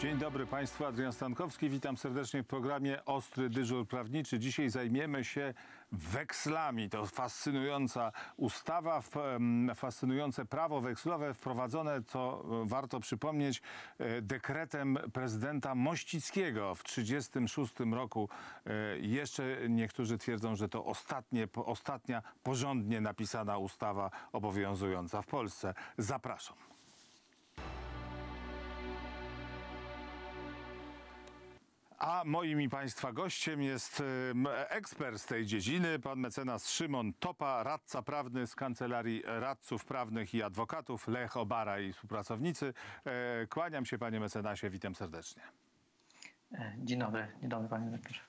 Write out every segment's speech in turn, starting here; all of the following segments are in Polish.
Dzień dobry Państwu, Adrian Stankowski. Witam serdecznie w programie Ostry dyżur prawniczy. Dzisiaj zajmiemy się wekslami. To fascynująca ustawa, fascynujące prawo wekslowe wprowadzone, co warto przypomnieć, dekretem prezydenta Mościckiego w 1936 roku. Jeszcze niektórzy twierdzą, że to ostatnia porządnie napisana ustawa obowiązująca w Polsce. Zapraszam. A moim i Państwa gościem jest ekspert z tej dziedziny, pan mecenas Szymon Topa, radca prawny z Kancelarii Radców Prawnych i Adwokatów, Lech Obara i współpracownicy. Kłaniam się, panie mecenasie, witam serdecznie. Dzień dobry panie doktorze.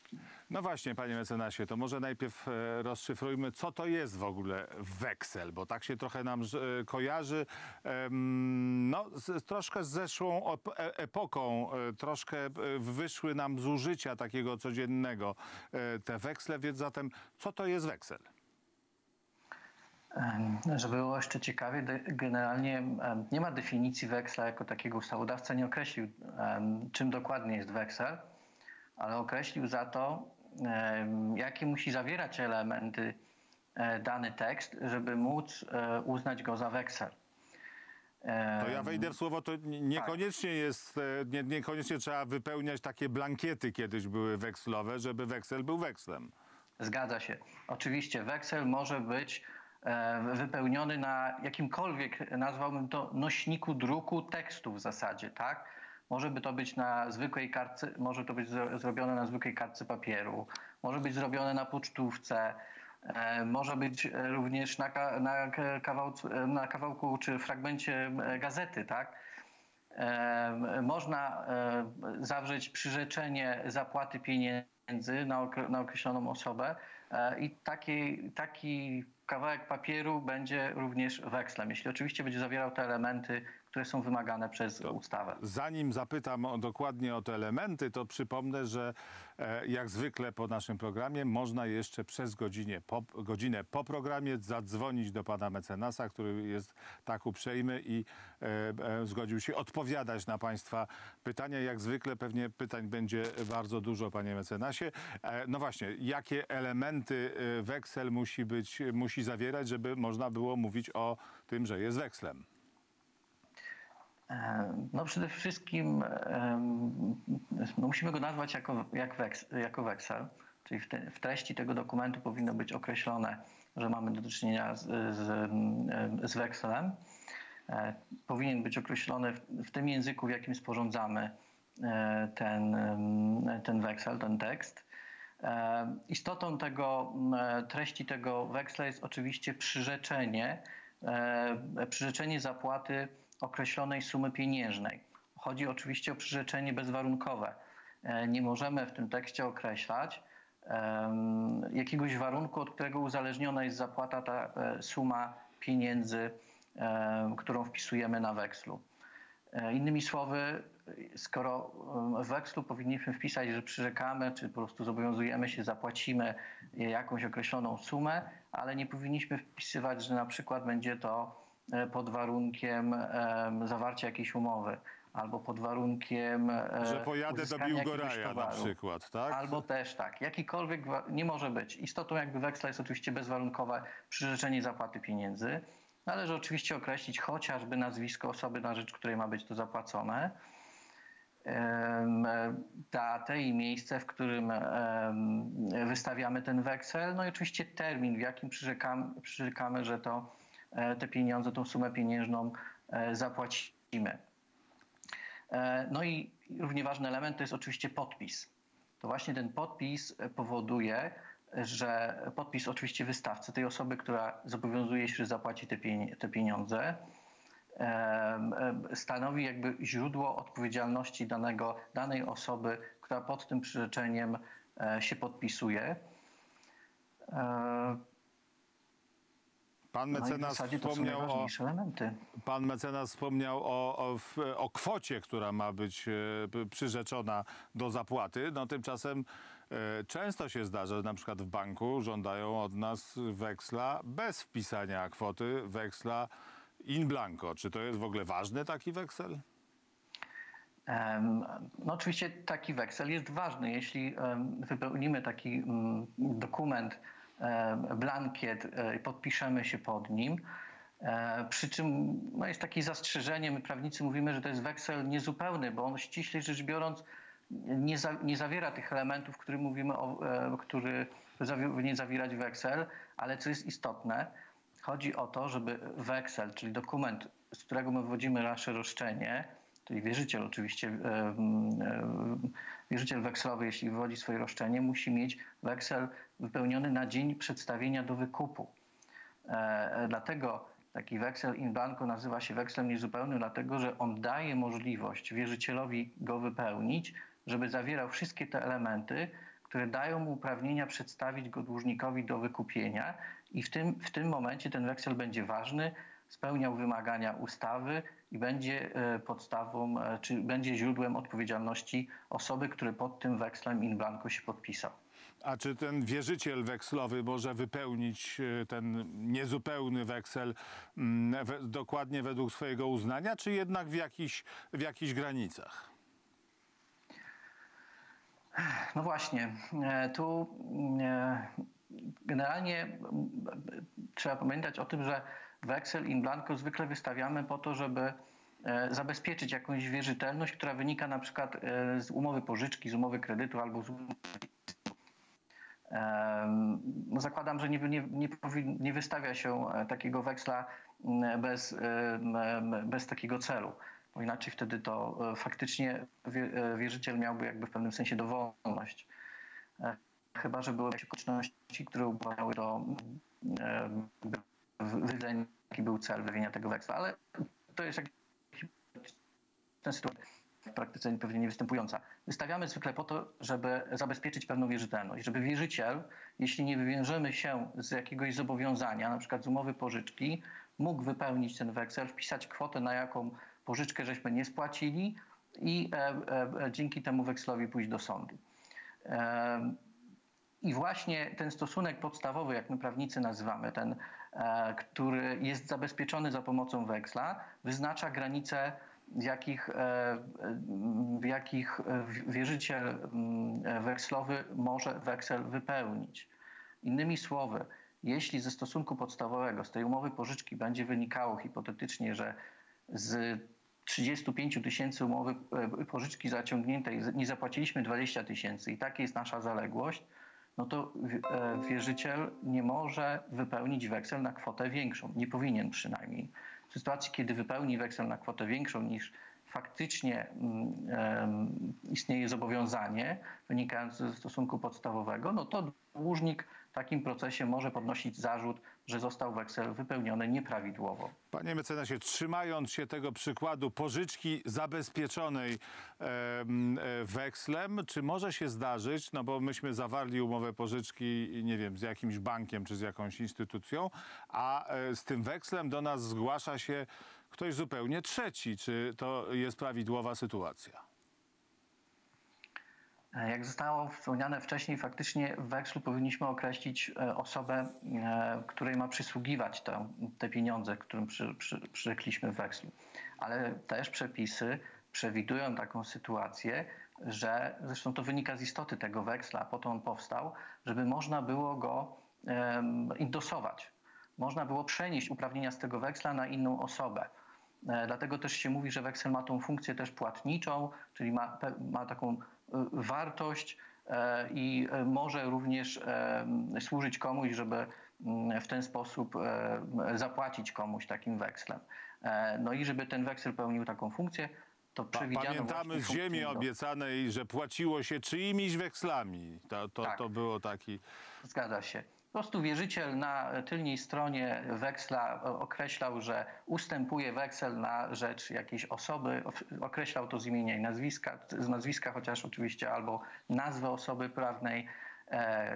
No właśnie, panie mecenasie, to może najpierw rozszyfrujmy, co to jest w ogóle weksel, bo tak się trochę nam kojarzy troszkę z zeszłą epoką, troszkę wyszły nam z użycia takiego codziennego te weksle, więc zatem co to jest weksel? Żeby było jeszcze ciekawie, generalnie nie ma definicji weksla jako takiego. Ustawodawca nie określił, czym dokładnie jest weksel, ale określił za to, jakie musi zawierać elementy dany tekst, żeby móc uznać go za weksel. To ja wejdę w słowo, to niekoniecznie jest, niekoniecznie trzeba wypełniać takie blankiety, kiedyś były wekslowe, żeby weksel był wekslem. Zgadza się. Oczywiście weksel może być wypełniony na jakimkolwiek, nazwałbym to, nośniku druku tekstu w zasadzie, tak? Może to być zrobione na zwykłej kartce papieru, może być zrobione na pocztówce, może być również na kawałku czy fragmencie gazety, tak? Można zawrzeć przyrzeczenie zapłaty pieniędzy na określoną osobę i taki kawałek papieru będzie również wekslem, jeśli oczywiście będzie zawierał te elementy, które są wymagane przez ustawę. Zanim zapytam dokładnie o te elementy, to przypomnę, że jak zwykle po naszym programie można jeszcze przez godzinę po programie zadzwonić do pana mecenasa, który jest tak uprzejmy i zgodził się odpowiadać na państwa pytania. Jak zwykle pewnie pytań będzie bardzo dużo, panie mecenasie. No właśnie, jakie elementy weksel musi zawierać, żeby można było mówić o tym, że jest wekslem? No przede wszystkim musimy go nazwać jako weksel, czyli w treści tego dokumentu powinno być określone, że mamy do czynienia z wekselem. Powinien być określony w tym języku, w jakim sporządzamy ten weksel, ten tekst. Istotą treści tego weksla jest oczywiście przyrzeczenie zapłaty określonej sumy pieniężnej. Chodzi oczywiście o przyrzeczenie bezwarunkowe. Nie możemy w tym tekście określać jakiegoś warunku, od którego uzależniona jest zapłata, ta suma pieniędzy, którą wpisujemy na wekslu. Innymi słowy, skoro w wekslu powinniśmy wpisać, że przyrzekamy, czy po prostu zobowiązujemy się, zapłacimy jakąś określoną sumę, ale nie powinniśmy wpisywać, że na przykład będzie to pod warunkiem zawarcia jakiejś umowy, albo pod warunkiem, że pojadę do Biłgoraja na przykład, tak? Albo też tak, jakikolwiek nie może być. Istotą weksla jest oczywiście bezwarunkowe przyrzeczenie zapłaty pieniędzy. Należy oczywiście określić chociażby nazwisko osoby, na rzecz której ma być to zapłacone, datę i miejsce, w którym wystawiamy ten weksel, no i oczywiście termin, w jakim przyrzekamy, że te pieniądze, tą sumę pieniężną zapłacimy. No i równie ważny element to jest oczywiście podpis. To właśnie ten podpis powoduje, że podpis oczywiście wystawcy, tej osoby, która zobowiązuje się, że zapłaci te pieniądze, stanowi jakby źródło odpowiedzialności danej osoby, która pod tym przyrzeczeniem się podpisuje. Pan mecenas wspomniał o kwocie, która ma być przyrzeczona do zapłaty. No tymczasem często się zdarza, że na przykład w banku żądają od nas weksla bez wpisania kwoty, weksla in blanco. Czy to jest w ogóle ważny taki weksel? No oczywiście taki weksel jest ważny. Jeśli wypełnimy taki dokument, blankiet i podpiszemy się pod nim, przy czym no jest takie zastrzeżenie, my prawnicy mówimy, że to jest weksel niezupełny, bo on ściśle rzecz biorąc nie zawiera tych elementów, które mówimy o, który powinien zawierać weksel, ale co jest istotne, chodzi o to, żeby weksel, czyli dokument, z którego my wywodzimy nasze roszczenie, czyli wierzyciel oczywiście, wierzyciel wekslowy, jeśli wywodzi swoje roszczenie, musi mieć weksel wypełniony na dzień przedstawienia do wykupu. Dlatego taki weksel in blanco nazywa się wekslem niezupełnym, dlatego że on daje możliwość wierzycielowi go wypełnić, żeby zawierał wszystkie te elementy, które dają mu uprawnienia przedstawić go dłużnikowi do wykupienia i w tym momencie ten weksel będzie ważny, spełniał wymagania ustawy i będzie podstawą, czy będzie źródłem odpowiedzialności osoby, która pod tym wekslem in blanco się podpisał. A czy ten wierzyciel wekslowy może wypełnić ten niezupełny weksel dokładnie według swojego uznania, czy jednak w jakichś granicach? No właśnie, tu generalnie trzeba pamiętać o tym, że weksel in blanco zwykle wystawiamy po to, żeby zabezpieczyć jakąś wierzytelność, która wynika na przykład z umowy pożyczki, z umowy kredytu albo z umowy. Zakładam, że nie wystawia się takiego weksla bez takiego celu, bo inaczej wtedy to faktycznie wierzyciel miałby jakby w pewnym sensie dowolność. Chyba że były jakieś okoliczności, które upadały do wydarzenia, jaki był cel wywienia tego weksla, ale to jest jakaś sytuacja w praktyce pewnie niewystępująca. Wystawiamy zwykle po to, żeby zabezpieczyć pewną wierzytelność, żeby wierzyciel, jeśli nie wywiążemy się z jakiegoś zobowiązania, na przykład z umowy pożyczki, mógł wypełnić ten weksel, wpisać kwotę, na jaką pożyczkę żeśmy nie spłacili i dzięki temu wekslowi pójść do sądu. I właśnie ten stosunek podstawowy, jak my prawnicy nazywamy, ten, który jest zabezpieczony za pomocą weksla, wyznacza granice, w jakich wierzyciel wekslowy może weksel wypełnić. Innymi słowy, jeśli ze stosunku podstawowego, z tej umowy pożyczki będzie wynikało hipotetycznie, że z 35 000 umowy pożyczki zaciągniętej nie zapłaciliśmy 20 000 i taka jest nasza zaległość, no to wierzyciel nie może wypełnić weksel na kwotę większą. Nie powinien przynajmniej. W sytuacji, kiedy wypełni weksel na kwotę większą niż faktycznie istnieje zobowiązanie wynikające ze stosunku podstawowego, no to dłużnik w takim procesie może podnosić zarzut, że został weksel wypełniony nieprawidłowo. Panie mecenasie, trzymając się tego przykładu pożyczki zabezpieczonej wekslem, czy może się zdarzyć, no bo myśmy zawarli umowę pożyczki, nie wiem, z jakimś bankiem czy z jakąś instytucją, a z tym wekslem do nas zgłasza się ktoś zupełnie trzeci. Czy to jest prawidłowa sytuacja? Jak zostało wspomniane wcześniej, faktycznie w wekslu powinniśmy określić osobę, której ma przysługiwać te pieniądze, którym przyrzekliśmy w wekslu. Ale też przepisy przewidują taką sytuację, że zresztą to wynika z istoty tego weksla, po to on powstał, żeby można było go indosować. Można było przenieść uprawnienia z tego weksla na inną osobę. Dlatego też się mówi, że weksel ma tą funkcję też płatniczą, czyli ma taką wartość i może również służyć komuś, żeby w ten sposób zapłacić komuś takim wekslem. No i żeby ten weksel pełnił taką funkcję, to przewidziano... Pamiętamy z Ziemi obiecanej, że płaciło się czyimiś wekslami. To było taki... Zgadza się. Po prostu wierzyciel na tylnej stronie weksla określał, że ustępuje weksel na rzecz jakiejś osoby, określał to z imienia i nazwiska, chociaż oczywiście albo nazwę osoby prawnej,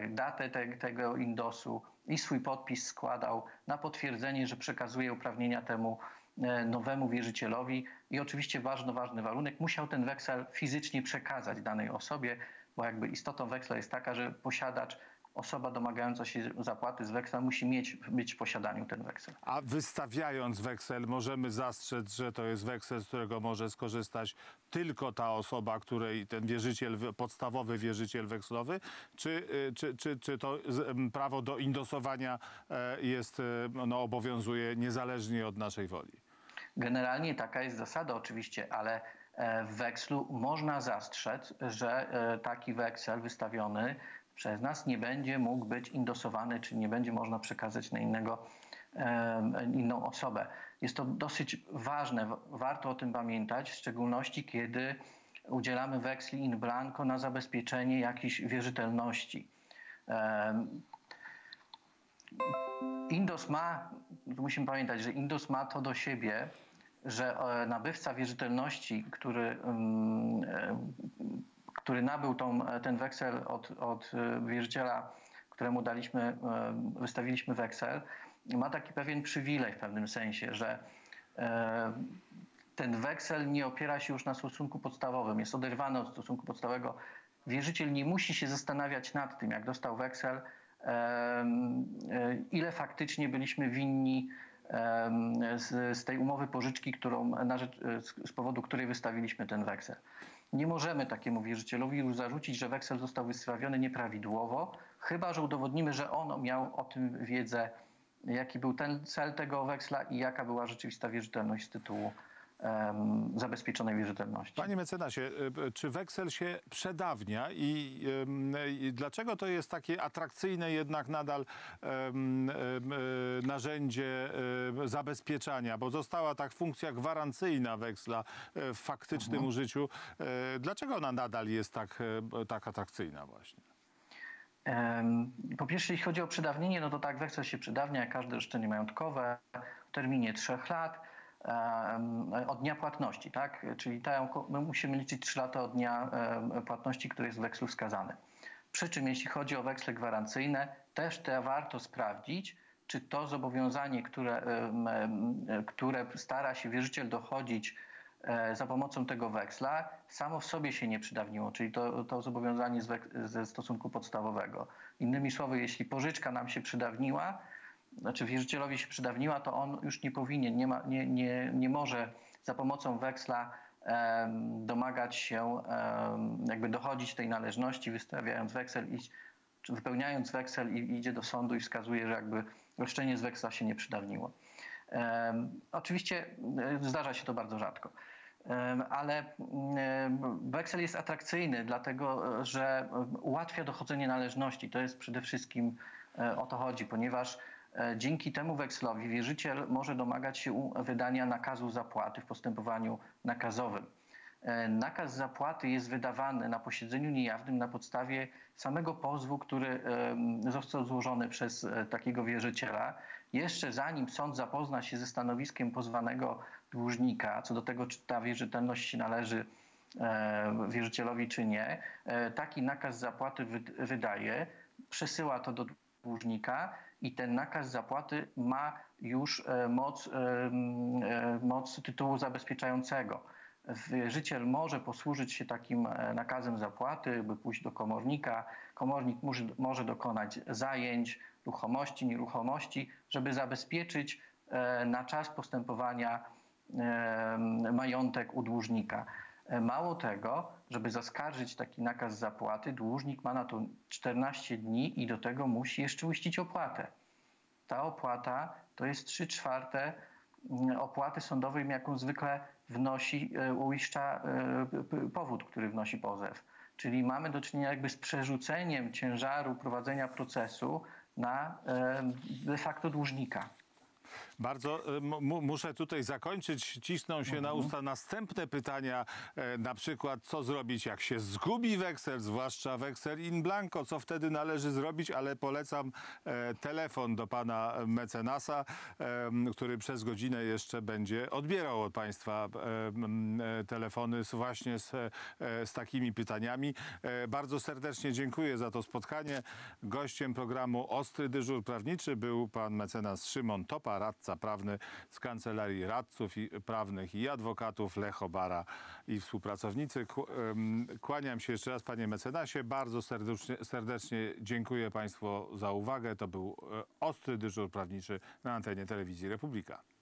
datę tego indosu i swój podpis składał na potwierdzenie, że przekazuje uprawnienia temu nowemu wierzycielowi i oczywiście ważny warunek, musiał ten weksel fizycznie przekazać danej osobie, bo jakby istotą weksla jest taka, że posiadacz osoba domagająca się zapłaty z weksla musi być w posiadaniu ten weksel. A wystawiając weksel możemy zastrzec, że to jest weksel, z którego może skorzystać tylko ta osoba, której ten wierzyciel, podstawowy wierzyciel wekslowy? Czy to prawo do indosowania jest, no, obowiązuje niezależnie od naszej woli? Generalnie taka jest zasada oczywiście, ale w wekslu można zastrzec, że taki weksel wystawiony przez nas nie będzie mógł być indosowany, czyli nie będzie można przekazać na inną osobę. Jest to dosyć ważne, warto o tym pamiętać, w szczególności kiedy udzielamy weksli in blanco na zabezpieczenie jakiejś wierzytelności. Indos ma, musimy pamiętać, że indos ma to do siebie, że nabywca wierzytelności, który nabył ten weksel od wierzyciela, któremu wystawiliśmy weksel, ma taki pewien przywilej w pewnym sensie, że ten weksel nie opiera się już na stosunku podstawowym, jest oderwany od stosunku podstawowego. Wierzyciel nie musi się zastanawiać nad tym, jak dostał weksel, ile faktycznie byliśmy winni z tej umowy pożyczki, z powodu której wystawiliśmy ten weksel. Nie możemy takiemu wierzycielowi już zarzucić, że weksel został wystawiony nieprawidłowo, chyba że udowodnimy, że on miał o tym wiedzę, jaki był ten cel tego weksla i jaka była rzeczywista wierzytelność z tytułu zabezpieczonej wierzytelności. Panie mecenasie, czy weksel się przedawnia i dlaczego to jest takie atrakcyjne jednak nadal narzędzie zabezpieczania? Bo została tak funkcja gwarancyjna weksla w faktycznym użyciu. Dlaczego ona nadal jest tak atrakcyjna właśnie? Po pierwsze, jeśli chodzi o przedawnienie, no to tak, weksel się przedawnia jak każde roszczenie majątkowe w terminie 3 lat. Od dnia płatności, tak? Czyli my musimy liczyć 3 lata od dnia płatności, który jest w wekslu wskazany. Przy czym jeśli chodzi o weksle gwarancyjne, też warto sprawdzić, czy to zobowiązanie, które stara się wierzyciel dochodzić za pomocą tego weksla, samo w sobie się nie przedawniło, czyli to zobowiązanie ze stosunku podstawowego. Innymi słowy, jeśli pożyczka nam się przedawniła, wierzycielowi się przedawniła, to on już nie powinien, nie może za pomocą weksla domagać się, jakby dochodzić tej należności, wystawiając weksel, wypełniając weksel i idzie do sądu i wskazuje, że jakby roszczenie z weksla się nie przedawniło. Oczywiście zdarza się to bardzo rzadko. Ale weksel jest atrakcyjny, dlatego że ułatwia dochodzenie należności. To jest przede wszystkim o to chodzi, ponieważ dzięki temu wekslowi wierzyciel może domagać się wydania nakazu zapłaty w postępowaniu nakazowym. Nakaz zapłaty jest wydawany na posiedzeniu niejawnym na podstawie samego pozwu, który został złożony przez takiego wierzyciela. Jeszcze zanim sąd zapozna się ze stanowiskiem pozwanego dłużnika, co do tego, czy ta wierzytelność się należy wierzycielowi, czy nie, taki nakaz zapłaty wydaje, przesyła to do dłużnika i ten nakaz zapłaty ma już moc tytułu zabezpieczającego. Wierzyciel może posłużyć się takim nakazem zapłaty, by pójść do komornika. Komornik może dokonać zajęć, ruchomości, nieruchomości, żeby zabezpieczyć na czas postępowania majątek u dłużnika. Mało tego, żeby zaskarżyć taki nakaz zapłaty, dłużnik ma na to 14 dni i do tego musi jeszcze uiścić opłatę. Ta opłata to jest 3/4 opłaty sądowej, jaką zwykle uiszcza powód, który wnosi pozew. Czyli mamy do czynienia jakby z przerzuceniem ciężaru prowadzenia procesu na de facto dłużnika. Bardzo muszę tutaj zakończyć. Cisną się na usta następne pytania, na przykład co zrobić, jak się zgubi weksel, zwłaszcza weksel in blanco, co wtedy należy zrobić, ale polecam telefon do pana mecenasa, który przez godzinę jeszcze będzie odbierał od państwa telefony właśnie z takimi pytaniami. Bardzo serdecznie dziękuję za to spotkanie. Gościem programu Ostry Dyżur Prawniczy był pan mecenas Szymon Topa, radca radca prawny z Kancelarii Radców Prawnych i Adwokatów Lech Obara i współpracownicy. Kłaniam się jeszcze raz, panie mecenasie. Bardzo serdecznie dziękuję państwu za uwagę. To był Ostry dyżur prawniczy na antenie Telewizji Republika.